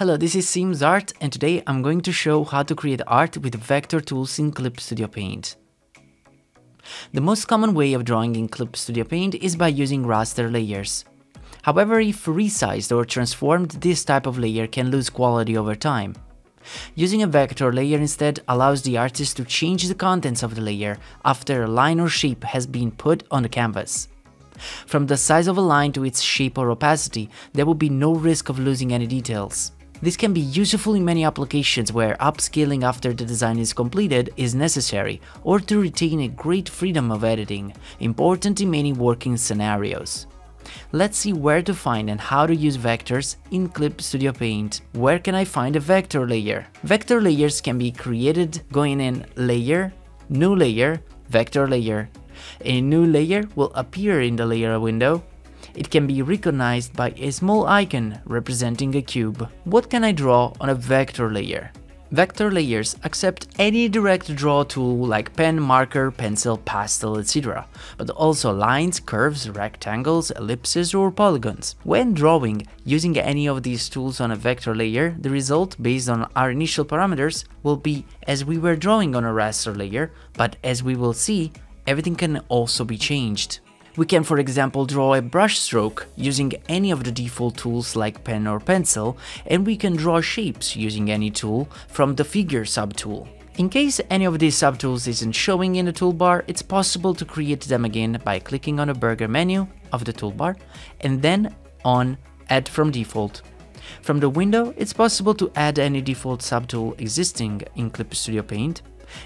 Hello, this is SimzArt, and today I'm going to show how to create art with vector tools in Clip Studio Paint. The most common way of drawing in Clip Studio Paint is by using raster layers. However, if resized or transformed, this type of layer can lose quality over time. Using a vector layer instead allows the artist to change the contents of the layer after a line or shape has been put on the canvas. From the size of a line to its shape or opacity, there will be no risk of losing any details. This can be useful in many applications where upscaling after the design is completed is necessary, or to retain a great freedom of editing, important in many working scenarios. Let's see where to find and how to use vectors in Clip Studio Paint. Where can I find a vector layer? Vector layers can be created going in Layer, New Layer, Vector Layer. A new layer will appear in the layer window. It can be recognized by a small icon representing a cube. What can I draw on a vector layer? Vector layers accept any direct draw tool like pen, marker, pencil, pastel, etc., but also lines, curves, rectangles, ellipses, or polygons. When drawing, using any of these tools on a vector layer, the result based on our initial parameters will be as we were drawing on a raster layer, but as we will see, everything can also be changed. We can, for example, draw a brush stroke using any of the default tools like pen or pencil, and we can draw shapes using any tool from the figure subtool. In case any of these subtools isn't showing in the toolbar, it's possible to create them again by clicking on the burger menu of the toolbar and then on Add from Default. From the window, it's possible to add any default subtool existing in Clip Studio Paint.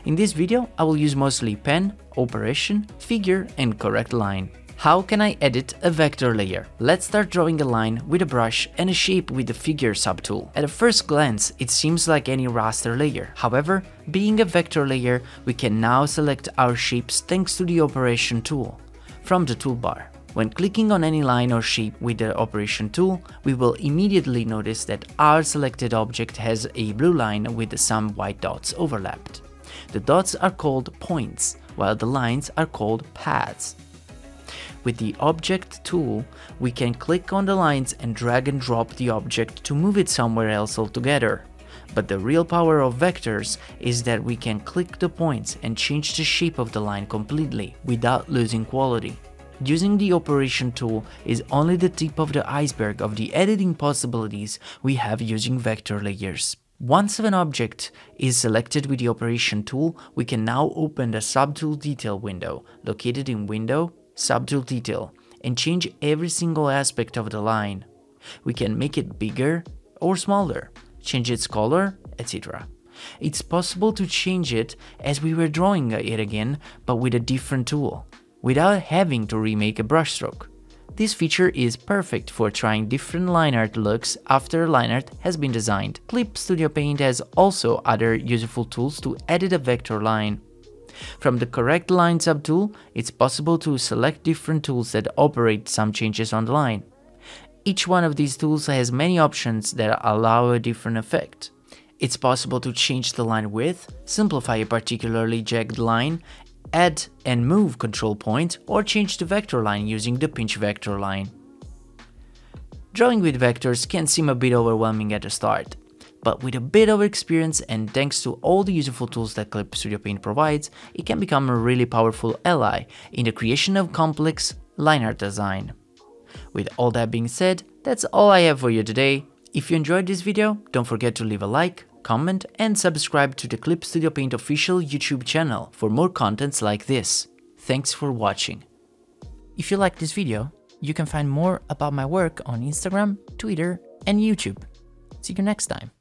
In this video, I will use mostly pen, operation, figure, and correct line. How can I edit a vector layer? Let's start drawing a line with a brush and a shape with the figure subtool. At a first glance, it seems like any raster layer. However, being a vector layer, we can now select our shapes thanks to the operation tool from the toolbar. When clicking on any line or shape with the operation tool, we will immediately notice that our selected object has a blue line with some white dots overlapped. The dots are called points, while the lines are called paths. With the object tool, we can click on the lines and drag and drop the object to move it somewhere else altogether. But the real power of vectors is that we can click the points and change the shape of the line completely without losing quality. Using the operation tool is only the tip of the iceberg of the editing possibilities we have using vector layers. Once an object is selected with the operation tool, we can now open the Subtool Detail window, located in Window, Subtool Detail, and change every single aspect of the line. We can make it bigger or smaller, change its color, etc. It's possible to change it as we were drawing it again, but with a different tool, without having to remake a brushstroke. This feature is perfect for trying different line art looks after line art has been designed. Clip Studio Paint has also other useful tools to edit a vector line. From the Correct Line subtool, it's possible to select different tools that operate some changes on the line. Each one of these tools has many options that allow a different effect. It's possible to change the line width, simplify a particularly jagged line, add and move control points, or change the vector line using the pinch vector line. Drawing with vectors can seem a bit overwhelming at the start, but with a bit of experience and thanks to all the useful tools that Clip Studio Paint provides, it can become a really powerful ally in the creation of complex line art design. With all that being said, that's all I have for you today. If you enjoyed this video, don't forget to leave a like, comment, and subscribe to the Clip Studio Paint official YouTube channel for more contents like this. Thanks for watching. If you like this video, you can find more about my work on Instagram, Twitter, and YouTube. See you next time.